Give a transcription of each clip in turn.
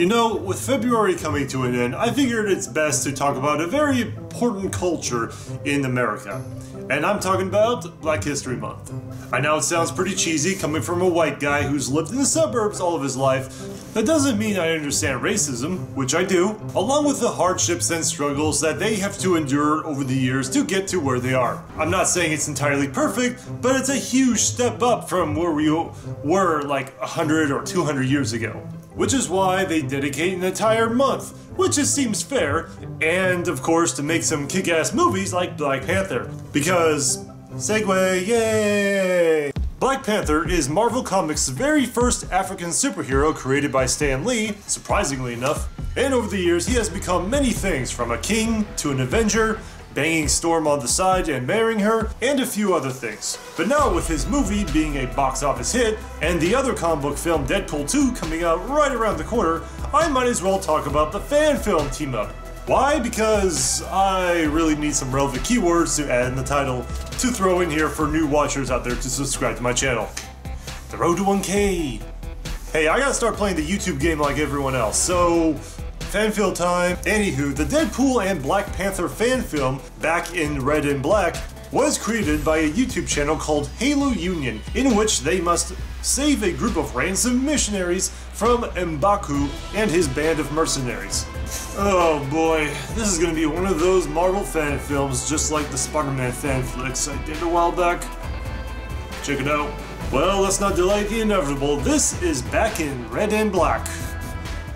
You know, with February coming to an end, I figured it's best to talk about a very important culture in America. And I'm talking about Black History Month. I know it sounds pretty cheesy coming from a white guy who's lived in the suburbs all of his life. That doesn't mean I understand racism, which I do, along with the hardships and struggles that they have to endure over the years to get to where they are. I'm not saying it's entirely perfect, but it's a huge step up from where we were like 100 or 200 years ago. Which is why they dedicate an entire month, which just seems fair, and of course to make some kick-ass movies like Black Panther. Because, segue, yay! Black Panther is Marvel Comics' very first African superhero created by Stan Lee, surprisingly enough, and over the years he has become many things, from a king to an Avenger, banging Storm on the side and marrying her, and a few other things. But now with his movie being a box office hit, and the other comic book film Deadpool 2 coming out right around the corner, I might as well talk about the fan film team-up. Why? Because I really need some relevant keywords to add in the title to throw in here for new watchers out there to subscribe to my channel. The road to 1K! Hey, I gotta start playing the YouTube game like everyone else, so... Fanfield time. Anywho, the Deadpool and Black Panther fan film, Back in Red and Black, was created by a YouTube channel called Halo Union, in which they must save a group of ransom missionaries from M'Baku and his band of mercenaries. Oh boy, this is gonna be one of those Marvel fan films just like the Spider-Man fan flicks I did a while back. Check it out. Well, let's not delay the inevitable. This is Back in Red and Black.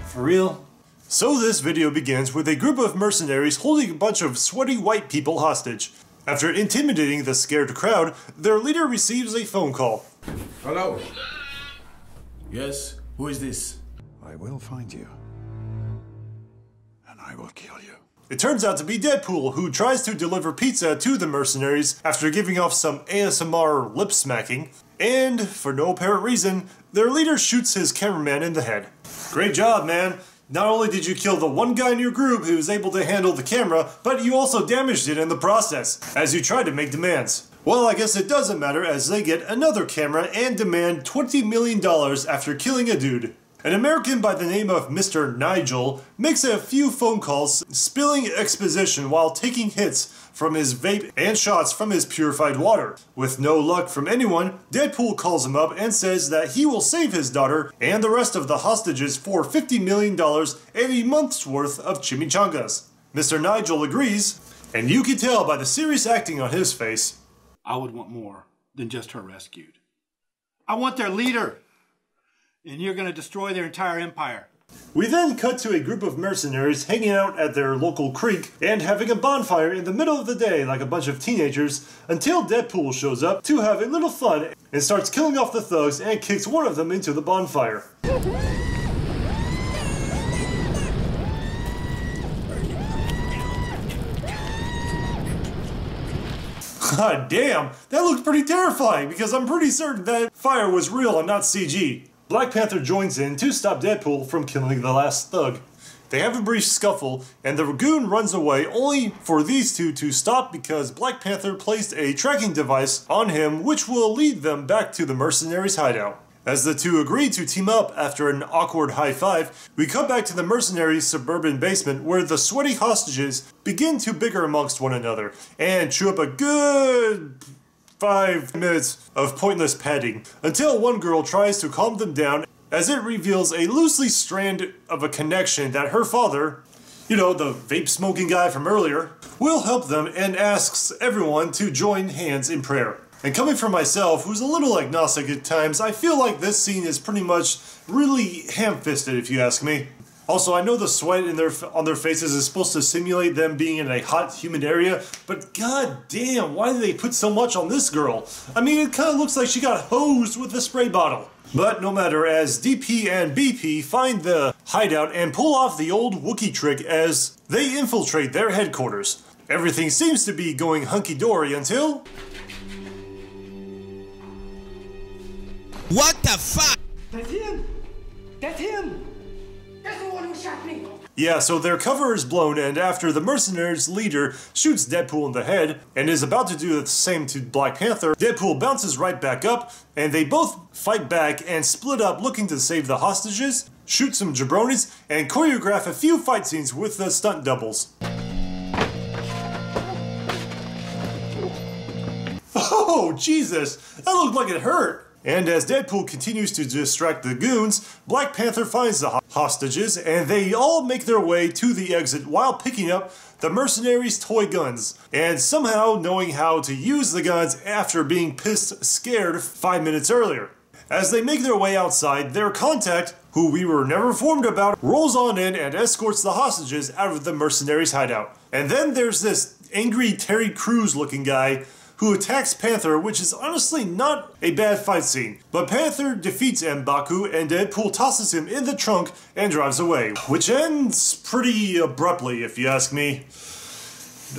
For real? So this video begins with a group of mercenaries holding a bunch of sweaty white people hostage. After intimidating the scared crowd, their leader receives a phone call. Hello? Yes? Who is this? I will find you. And I will kill you. It turns out to be Deadpool, who tries to deliver pizza to the mercenaries after giving off some ASMR lip smacking. And, for no apparent reason, their leader shoots his cameraman in the head. Great job, man! Not only did you kill the one guy in your group who was able to handle the camera, but you also damaged it in the process, as you tried to make demands. Well, I guess it doesn't matter, as they get another camera and demand $20 million after killing a dude. An American by the name of Mr. Nigel makes a few phone calls, spilling exposition while taking hits from his vape and shots from his purified water. With no luck from anyone, Deadpool calls him up and says that he will save his daughter and the rest of the hostages for $50 million and a month's worth of chimichangas. Mr. Nigel agrees, and you can tell by the serious acting on his face. I would want more than just her rescued. I want their leader! And you're going to destroy their entire empire. We then cut to a group of mercenaries hanging out at their local creek and having a bonfire in the middle of the day like a bunch of teenagers, until Deadpool shows up to have a little fun and starts killing off the thugs and kicks one of them into the bonfire. God damn, that looked pretty terrifying, because I'm pretty certain that fire was real and not CG. Black Panther joins in to stop Deadpool from killing the last thug. They have a brief scuffle, and the Ragoon runs away, only for these two to stop because Black Panther placed a tracking device on him, which will lead them back to the mercenaries' hideout. As the two agree to team up after an awkward high five, we come back to the mercenaries' suburban basement where the sweaty hostages begin to bicker amongst one another and chew up a good 5 minutes of pointless padding, until one girl tries to calm them down as it reveals a loosely strand of a connection that her father, you know, the vape-smoking guy from earlier, will help them and asks everyone to join hands in prayer. And coming from myself, who's a little agnostic at times, I feel like this scene is pretty much really ham-fisted, if you ask me. Also, I know the sweat on their faces is supposed to simulate them being in a hot, humid area, but god damn, why did they put so much on this girl? I mean, it kind of looks like she got hosed with a spray bottle. But no matter, as DP and BP find the hideout and pull off the old Wookiee trick as they infiltrate their headquarters. Everything seems to be going hunky-dory until... What the fuck? That's him! That's him! That's the one who shot me! Yeah, so their cover is blown, and after the mercenaries' leader shoots Deadpool in the head and is about to do the same to Black Panther, Deadpool bounces right back up, and they both fight back and split up looking to save the hostages, shoot some jabronis, and choreograph a few fight scenes with the stunt doubles. Oh, Jesus! That looked like it hurt! And as Deadpool continues to distract the goons, Black Panther finds the hostages, and they all make their way to the exit while picking up the mercenaries' toy guns, and somehow knowing how to use the guns after being scared 5 minutes earlier. As they make their way outside, their contact, who we were never informed about, rolls on in and escorts the hostages out of the mercenaries' hideout. And then there's this angry Terry Crews-looking guy who attacks Panther, which is honestly not a bad fight scene. But Panther defeats M'Baku, and Deadpool tosses him in the trunk and drives away, which ends pretty abruptly, if you ask me.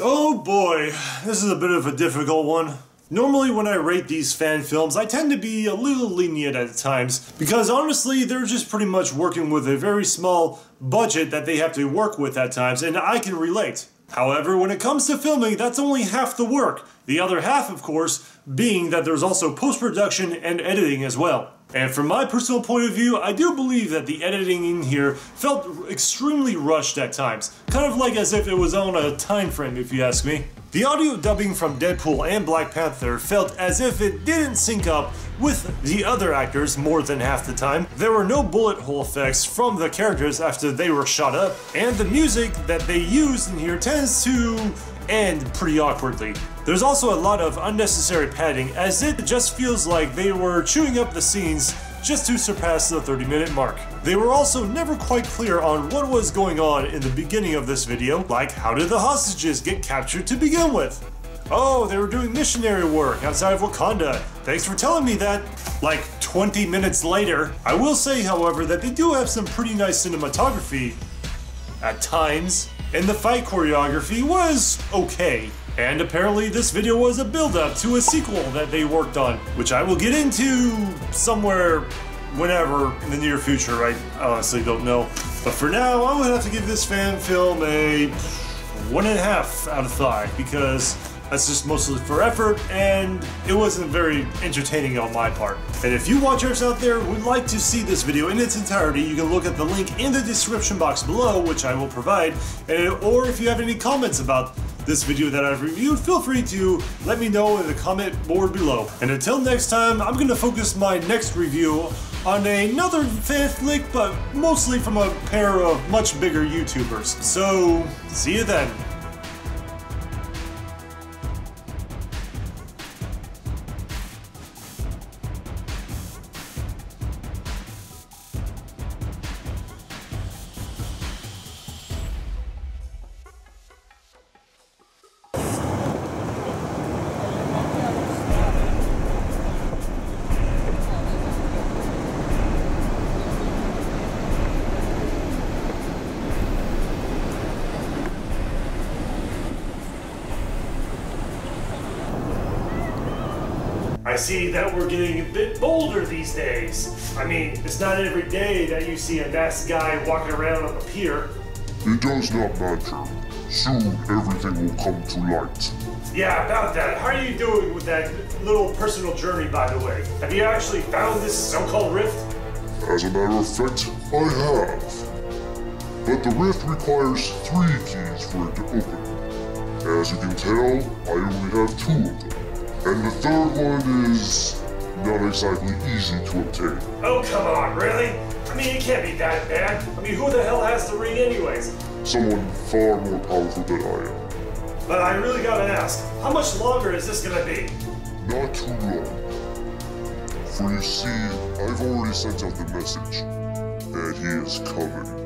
Oh boy, this is a bit of a difficult one. Normally when I rate these fan films, I tend to be a little lenient at times, because honestly, they're just pretty much working with a very small budget that they have to work with at times, and I can relate. However, when it comes to filming, that's only half the work. The other half, of course, being that there's also post-production and editing as well. And from my personal point of view, I do believe that the editing in here felt extremely rushed at times. Kind of like as if it was on a time frame, if you ask me. The audio dubbing from Deadpool and Black Panther felt as if it didn't sync up with the other actors more than half the time. There were no bullet hole effects from the characters after they were shot up, and the music that they used in here tends to end pretty awkwardly. There's also a lot of unnecessary padding, as it just feels like they were chewing up the scenes just to surpass the 30-minute mark. They were also never quite clear on what was going on in the beginning of this video, like how did the hostages get captured to begin with? Oh, they were doing missionary work outside of Wakanda. Thanks for telling me that. Like 20 minutes later. I will say, however, that they do have some pretty nice cinematography at times, and the fight choreography was okay. And apparently this video was a build-up to a sequel that they worked on, which I will get into somewhere, whenever, in the near future. I honestly don't know. But for now, I would have to give this fan film a 1.5 out of 5, because that's just mostly for effort, and it wasn't very entertaining on my part. And if you watchers out there would like to see this video in its entirety, you can look at the link in the description box below, which I will provide, or if you have any comments about this video that I've reviewed, feel free to let me know in the comment board below. And until next time, I'm going to focus my next review on another fan flick, but mostly from a pair of much bigger YouTubers. So, see you then. I see that we're getting a bit bolder these days. I mean, it's not every day that you see a masked guy walking around on the pier. It does not matter. Soon, everything will come to light. Yeah, about that. How are you doing with that little personal journey, by the way? Have you actually found this so-called rift? As a matter of fact, I have. But the rift requires 3 keys for it to open. As you can tell, I only have 2 of them. And the third one is not exactly easy to obtain. Oh, come on, really? I mean, it can't be that bad. I mean, who the hell has the ring anyways? Someone far more powerful than I am. But I really gotta ask, how much longer is this gonna be? Not too long. For you see, I've already sent out the message that he is coming.